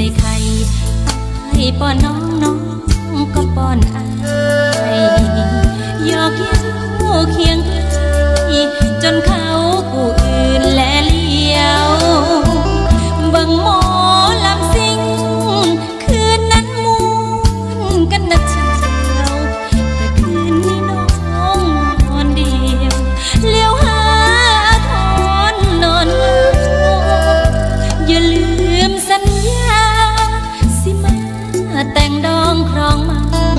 ส่ไข่ไอ้ป้อนน้องน้องก็ป้อนไอ้ยอกเย้าเคียงจนเขากูอื่นและเลี้ยวบังหมอลำซิ่งคืนนั้นมูนกันนัดเช้าแต่คืนนี้น้องนอนเดียวเลี้ยวหาทอนนอนอย่าลืมสัญญาสิมาแต่งดองครองมัน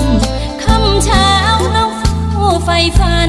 ค่ำเช้าน้องเฝ้าไฟฟ้า